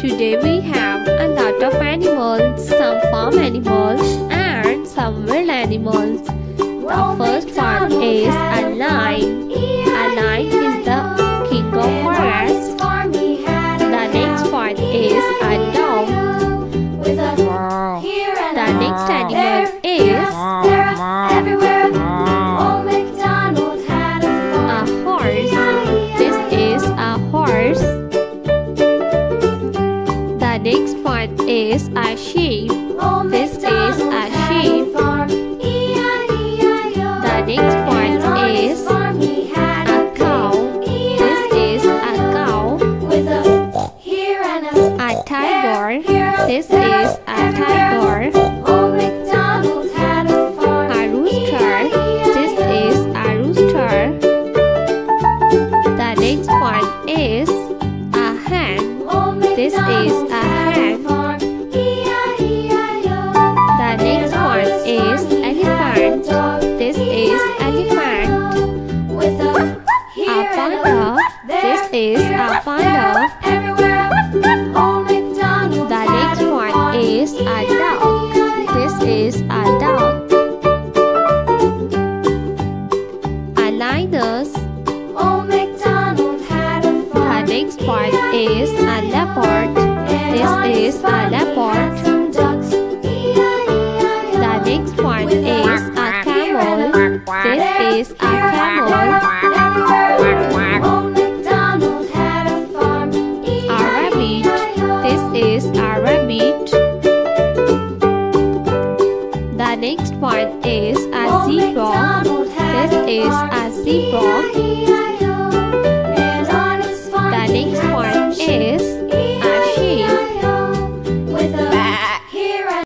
Today we have a lot of animals, some farm animals and some wild animals. The first one is a lion. A lion is the king of forest. The next one is a dog. The next animal is a horse. This is a horse. The next one is a sheep. This is a sheep. The next one is a cow. This is a cow. A tiger. This is a tiger. A rooster. This is a rooster. The next one is a hen. This is a hen. The next one is elephant. This is elephant. A panda. This is a panda. The next one is a dog. This is a dog. A lioness. The next one is a leopard. This is a leopard. The next one is a this is a camel. A rabbit. This is a rabbit. The next one is a zebra. This is a